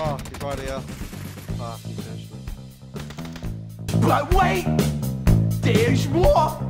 Oh, he's right here. Ah, he finished me. But wait! There's more!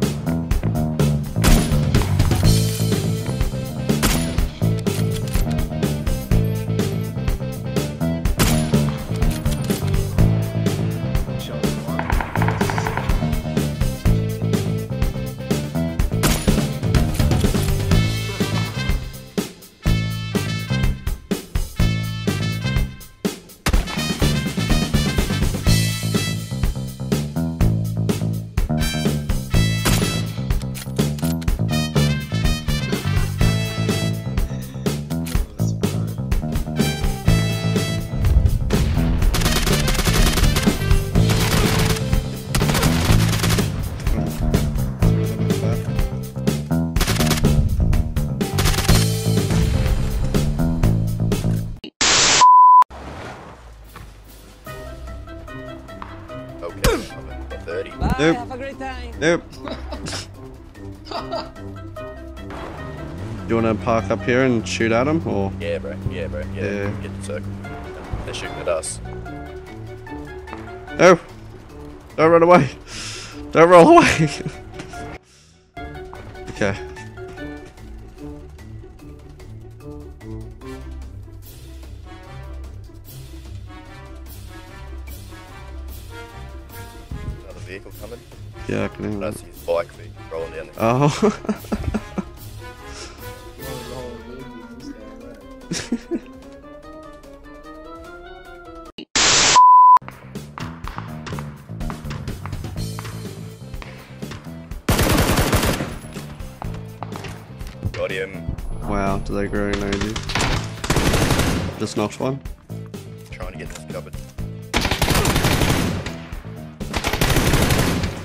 Nope. Have a great time. Nope. You wanna park up here and shoot at them, or? Yeah, bro. Yeah, bro. Yeah. Get the circle. They're shooting at us. No. Don't run away. Don't roll away. Okay. Vehicle coming? Yeah, I can. That's his bike thing rolling down there. Oh. Got him. Wow, do they grow nosy? Just knocked one. Trying to get this covered.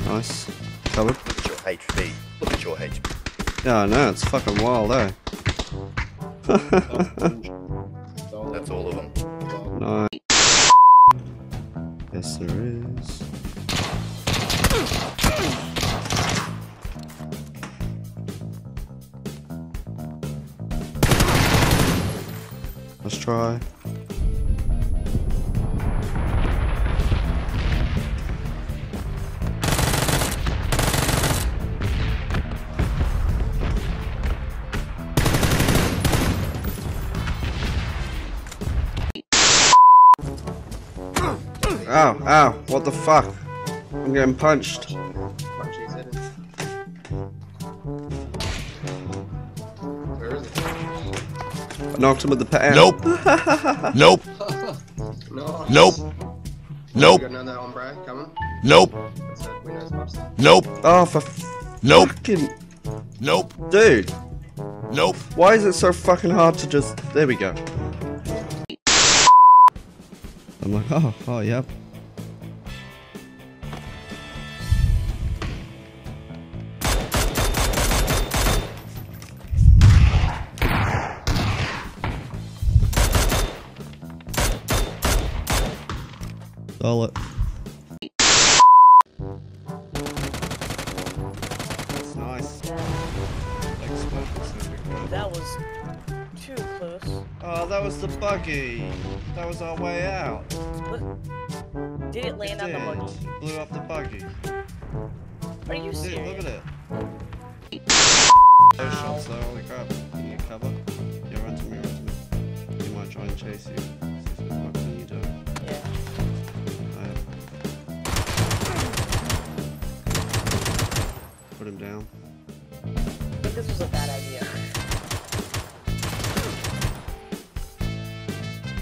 Nice. Covered. Look at your HP. Look at your HP. Yeah, I know, it's fucking wild, eh? That's all of them. No. Yes, there is. Let's try. Ow, ow, what the fuck? I'm getting punched. Where is it? I knocked him with the pan. Nope. Nope. No, nope. Nope. Nope. Nope. Oh, for nope. Fucking... Nope. Dude. Nope. Why is it so fucking hard to just... There we go. I'm like, oh, yep. All it. That's nice. That was too close. Oh, that was the buggy. That was our way out. What? Did it land on the buggy? It blew up the buggy. Are you serious? Dude, look at it. No shots though, holy crap. Can you cover? Yeah, run to me, run to me. You might try and chase you. Put him down. I think this was a bad idea.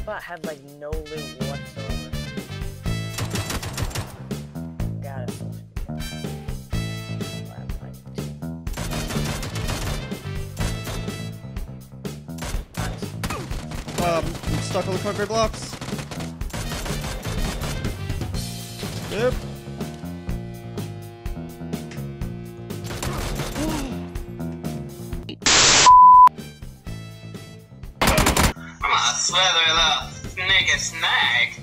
But had like no loot whatsoever. Got it. Nice. I'm stuck on the concrete blocks. Yep. Snag.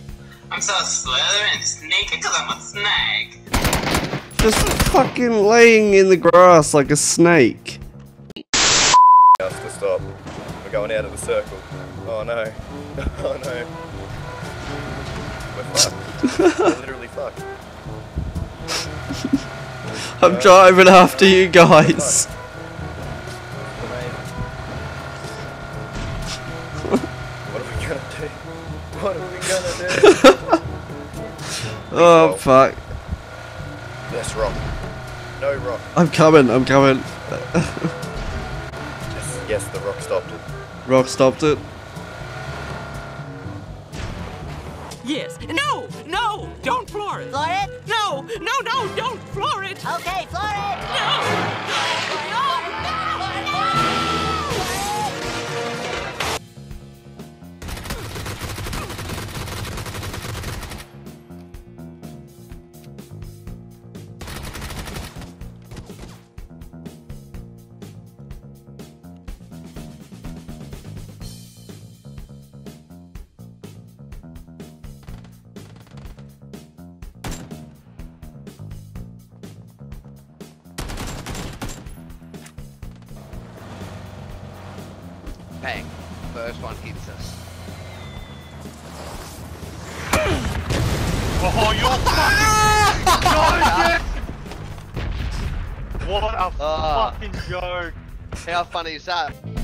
I'm so slither and sneaky because I'm a snag. Just fucking laying in the grass like a snake. Stop. We're going out of the circle. Oh no. Oh no. I literally fucked. I'm driving after you guys. What are we gonna do? What are we gonna do? Oh fuck. Yes, rock. No rock. I'm coming, I'm coming. Yes, the rock stopped it. Rock stopped it. Yes. No! No! Don't floor it! Floor it? No! No, no, don't floor it! Okay, floor it! No! No! Bang. First one hits us. Oh, you're fucking joking! What a fucking joke! How funny is that?